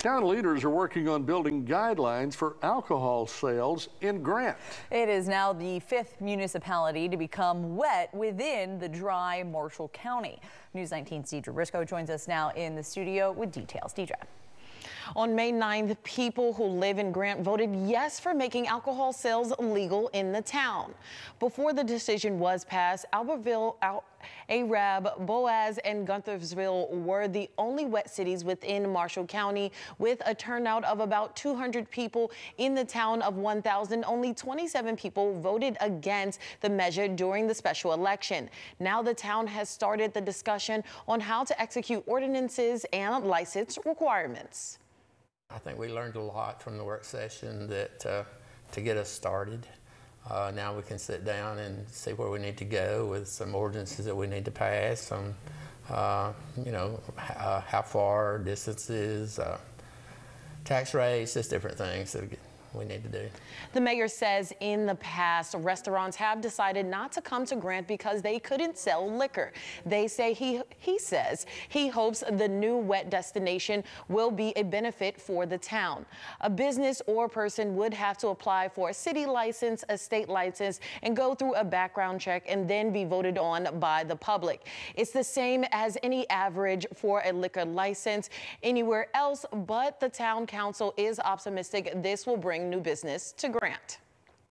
Town leaders are working on building guidelines for alcohol sales in Grant. It is now the fifth municipality to become wet within the dry Marshall County. News 19's Deidre Risco joins us now in the studio with details. Deidre. On May 9th, people who live in Grant voted yes for making alcohol sales legal in the town. Before the decision was passed, Albertville, Arab, Boaz, and Gunthersville were the only wet cities within Marshall County, with a turnout of about 200 people in the town of 1,000. Only 27 people voted against the measure during the special election. Now the town has started the discussion on how to execute ordinances and license requirements. I think we learned a lot from the work session that to get us started. Now we can sit down and see where we need to go with some ordinances that we need to pass, some, how far, distances, tax rates, just different things that we need to do. The mayor says in the past, restaurants have decided not to come to Grant because they couldn't sell liquor. They say he hopes the new wet destination will be a benefit for the town. A business or person would have to apply for a city license, a state license, and go through a background check and then be voted on by the public. It's the same as any average for a liquor license anywhere else, but the town council is optimistic this will bring new business to Grant.